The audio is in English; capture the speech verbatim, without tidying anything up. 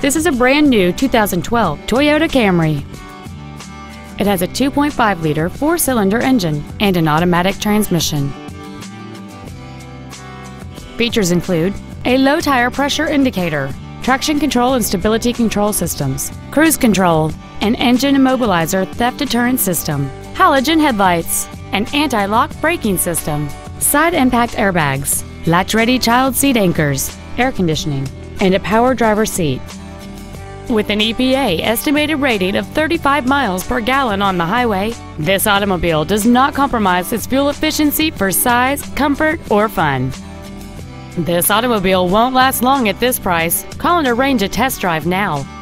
This is a brand new two thousand twelve Toyota Camry. It has a two point five liter four-cylinder engine and an automatic transmission. Features include a low tire pressure indicator, traction control and stability control systems, cruise control, an engine immobilizer theft deterrent system, halogen headlights, an anti-lock braking system, side impact airbags, latch-ready child seat anchors, air conditioning, and a power driver's seat. With an E P A estimated rating of thirty-five miles per gallon on the highway, this automobile does not compromise its fuel efficiency for size, comfort, or fun. This automobile won't last long at this price. Call and arrange a test drive now.